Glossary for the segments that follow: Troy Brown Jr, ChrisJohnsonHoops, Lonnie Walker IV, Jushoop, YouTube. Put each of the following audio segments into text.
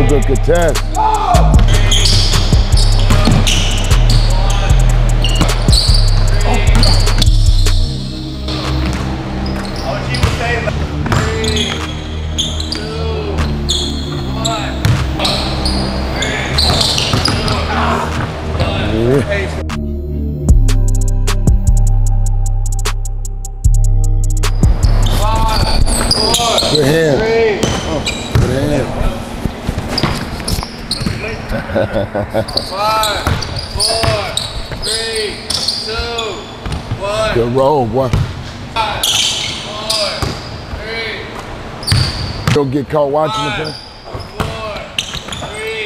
No good contest. Oh! Good hand. Good hand. 5, 4, 3, 2, 1. Good roll, boy. 5, 4, 3. Don't get caught watching the play.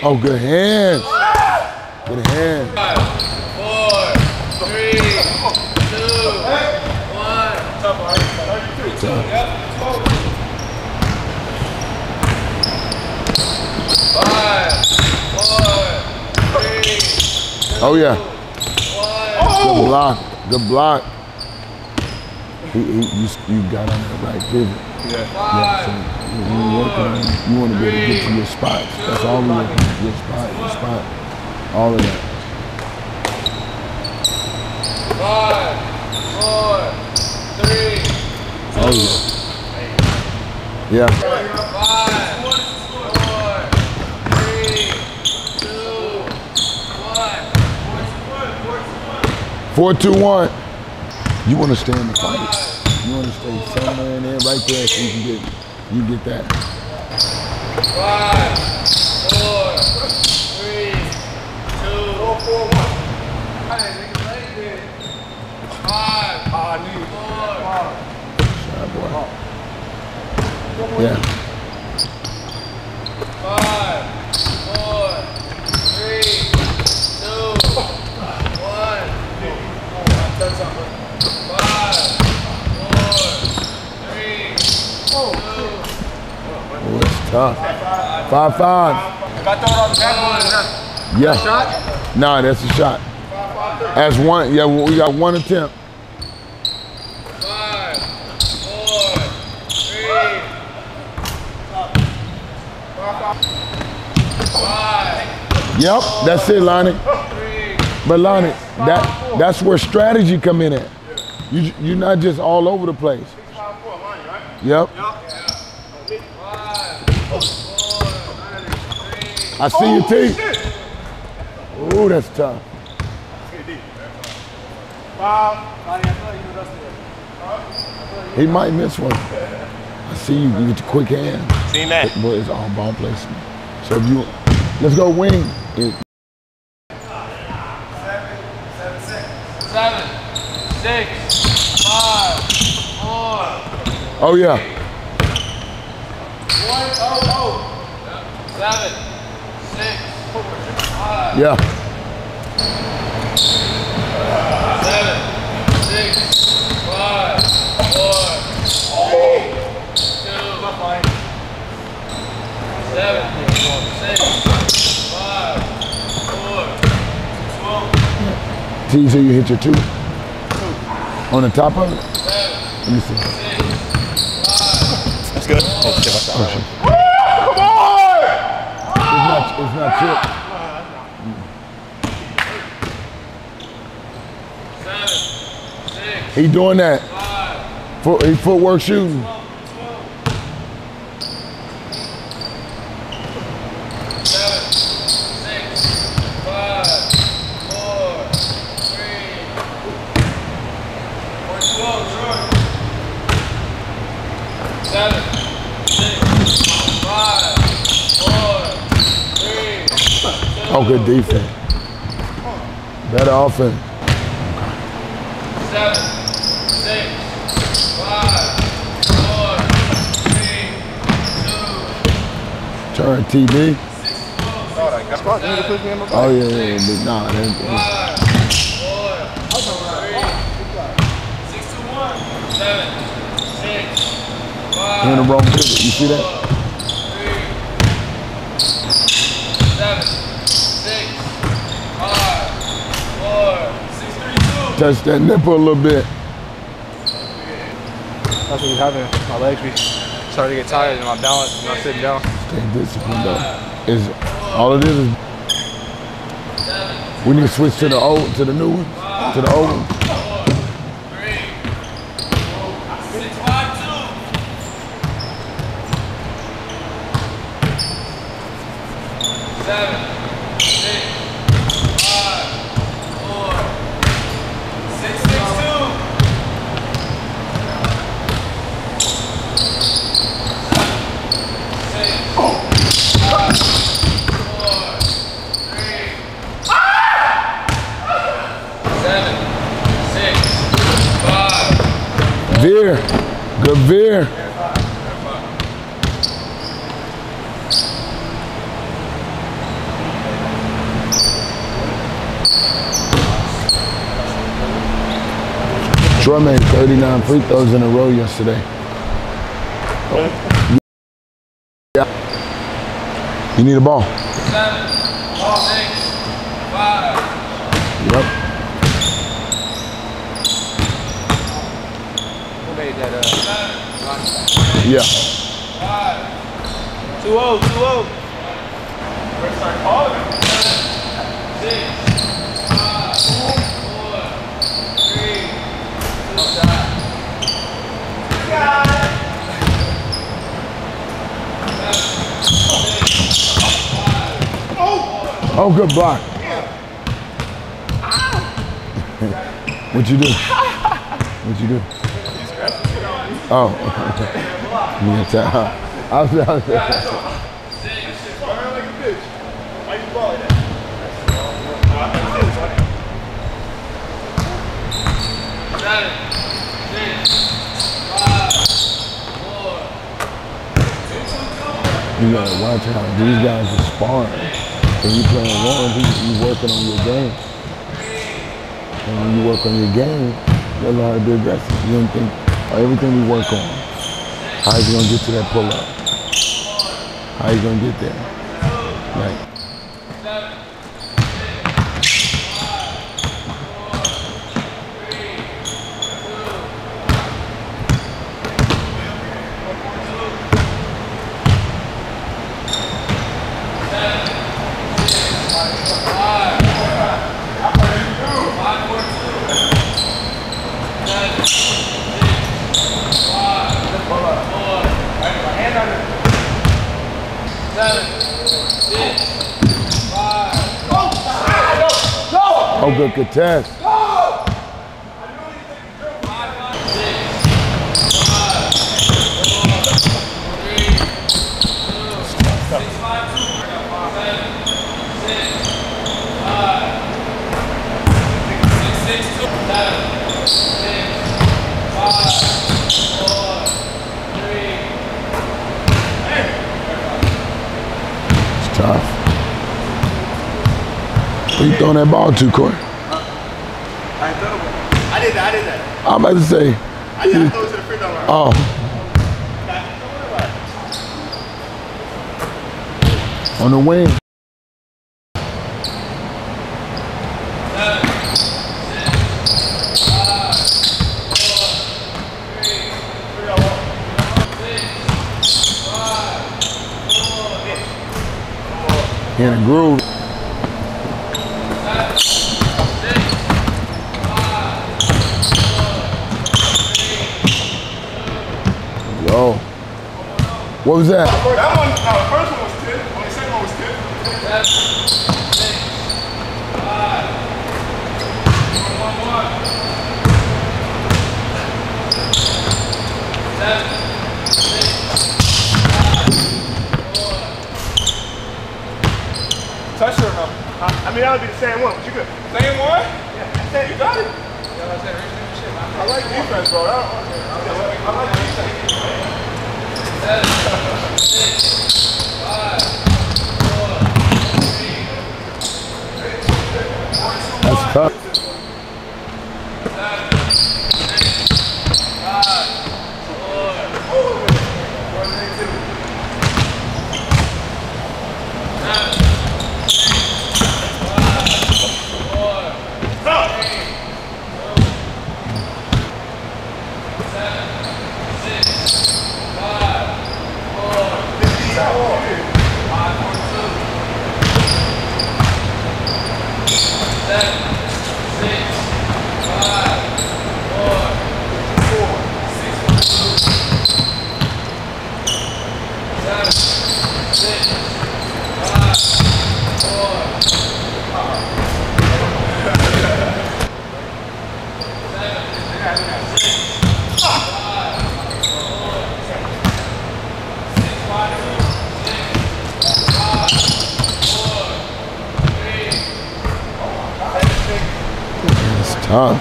4, 3. Oh, good hand. Good hand. 5, 4, 3, 2, 1. 5, 4, 3, 2, oh yeah. Oh. Good block. Good block. You got on that right pivot. Yeah. So you want to be able to get to your spots. That's all we want. Your spot. All of that. 5, 4, 3. Oh yeah. Yeah. 4-2-1. You want to stay in the fight. You want to stay somewhere in there, right there, so you get that. 5, 4, 3, 2, 4, 1. Five. Yeah. 5, 4, 3, 2, 1. It's tough. 5-5. If I throw it on the backboard, is that a shot? Nah, that's a shot. 5-5. That's one. Yeah, we got one attempt. 5, 4, 3, 5. Yep, that's it, Lonnie. But Lonnie, that's where strategy come in at. You're not just all over the place. 6, 5, 4, Lonnie, right? Yep. I see your teeth. Ooh, that's tough. 5. He might miss one. I see you. You get the quick hand. Seen that? But it's all ball placement. So if you, let's go wing. 7, 6, 5, 4. Oh yeah. 1-0-0. 7, 6, 5. Yeah. 7, 6, 5, 4, 4, 3, 2, 1. 7, 6, 5, 4, 2. See, so you hit your 2. On the top of it? Let me see. 6, 5. That's good. Oh, shit, that's awesome. Woo, come on! It's not chip. 7, 6. He doing that. 5. He footwork shooting. 7, 6, 5, 4, 3, 2, oh, good defense. Better offense. 7, 6, 5, 4, 3, 2. Turn TD. Oh yeah. Nah, that ain't. 5, 4, 3, 2, 1. 7, 6, 5. You're in the wrong pivot. You see that? 4, 3, 7, 6, 5, 4, 6, 3, 2. Touch that nipple a little bit. That's what was happening. My legs be starting to get tired and my balance, and I'm sitting down. Stay disciplined though. is all it is. We need to switch to the old, to the new one, to the old one. Veer, good veer. Troy made 39 free throws in a row yesterday. Oh. Yeah. You need a ball. 7, 6, 5. Yep. That, yeah. 2-0, 2-0. First time calling. 6, 5, 4, 3, 2, shot. Oh, good block. Yeah. What'd you do? What'd you do? Oh, okay. You gotta watch how these guys are sparring. When you play along, you working on your game. And when you work on your game, you're allowed to be aggressive. You don't think everything we work on, how are you gonna get to that pull up? How are you gonna get there? Like, oh, good contest. It's tough. Where you throwing that ball to, Corey? I did that. I'm about to say. I throw it to the free throw line. Oh. On the wing. 7, 6, 5, 4, 3, 2, 1. In a groove. What was that? That one, no, the first one was 10. The second one was 10. 7, 6, 5. 1, 1, 1. 7, 6, 5, 4. Touch or no? I mean, that would be the same one, but you good. Same one? Yeah. I said you got it. I like defense, bro. I like defense. 7, 6, 5, 4, 3, 2, 1. That's tough. 7, 6, 5, 4, 3, 2, 1. Tough.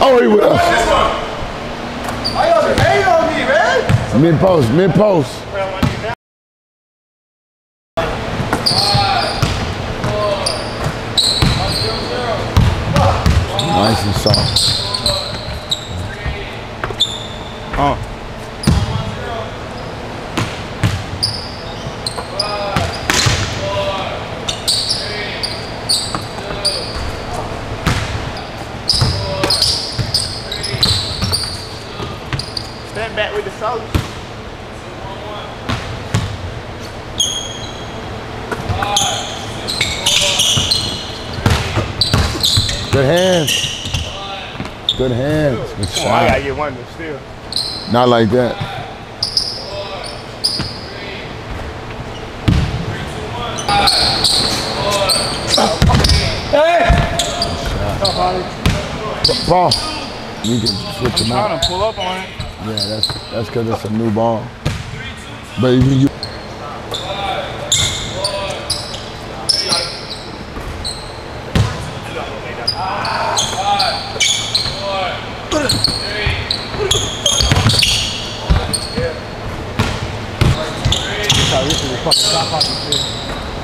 Oh, he will. Why y'all hate on me, man? Mid post, mid post. Nice and soft. Oh. Back with the soldiers. Good hands. Good hands. Good shot. Oh, I gotta get one, but still. Not like that. 5, 4, 3, 2, 1. Hey! Ball. You can switch them out. I'm trying to pull up on it. Yeah, that's because it's a new ball. But if you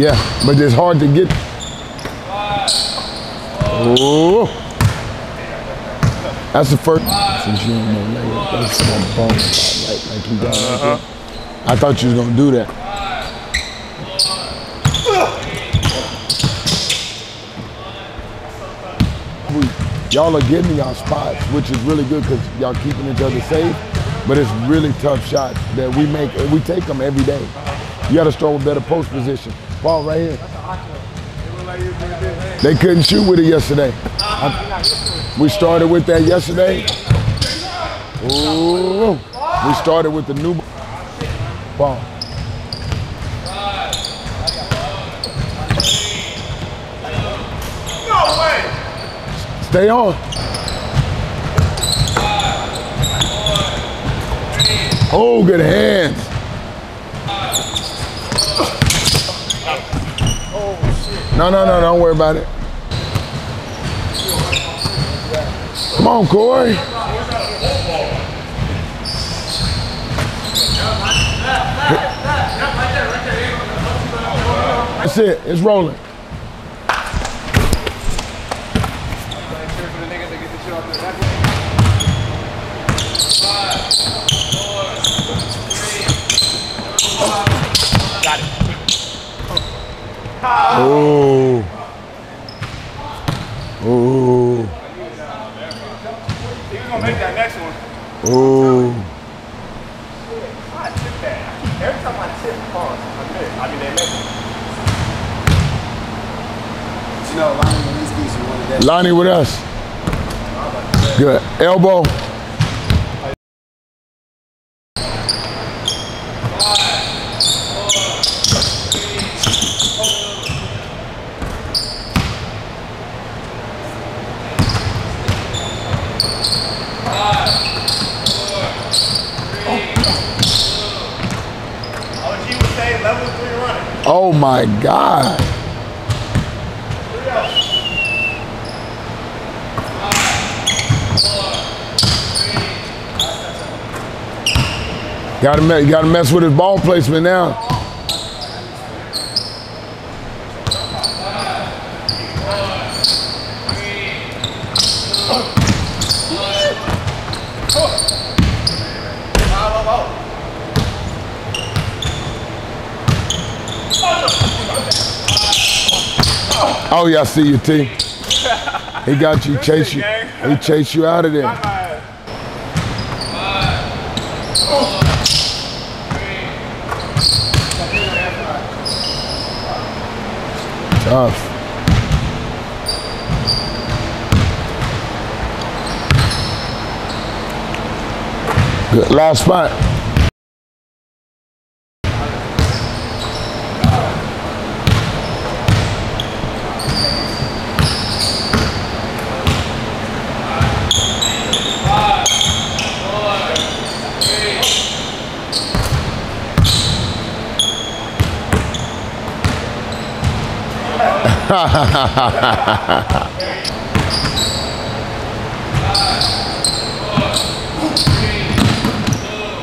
yeah, but it's hard to get. Oh. That's the first. Since you ain't no nigga, that's my bone. Like you got right I thought you was gonna do that. Y'all are getting y'all spots, which is really good because y'all keeping each other safe. But it's really tough shots that we make. And we take them every day. You got to start with better post position. Ball right here. They couldn't shoot with it yesterday. We started with that yesterday. Ooh, we started with the new ball. No way! Stay on. Oh, good hands. No, don't worry about it. Come on, Corey. That's it. It's rolling. Got it. Oh. Ooh. I tip that. Every time I tip, pause. I mean, they make it. You know, Lonnie, when these geese, you wanted that. Lonnie with us. Good. Elbow. Oh my God. Gotta mess with his ball placement now. Oh yeah, I see you, T. He got you, chase you. He chased you out of there. tough. Good last spot.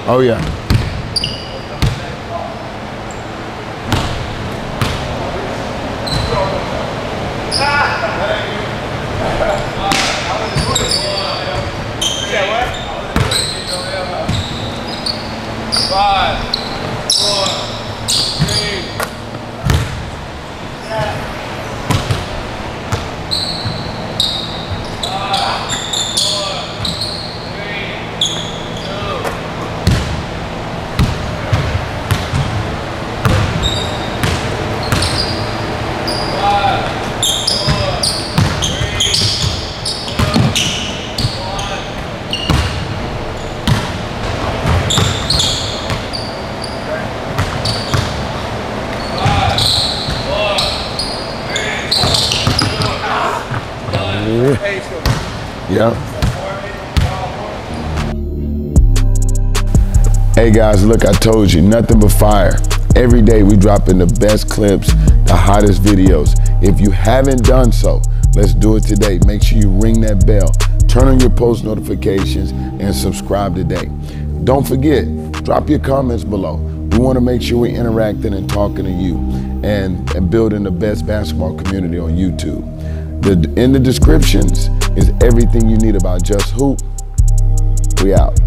Oh yeah. Yeah. Hey guys, look, I told you, nothing but fire. Every day we drop in the best clips, the hottest videos. If you haven't done so, let's do it today. Make sure you ring that bell, turn on your post notifications, and subscribe today. Don't forget, drop your comments below. We want to make sure we're interacting and talking to you and building the best basketball community on YouTube. In the descriptions is everything you need about Just Hoop. We out.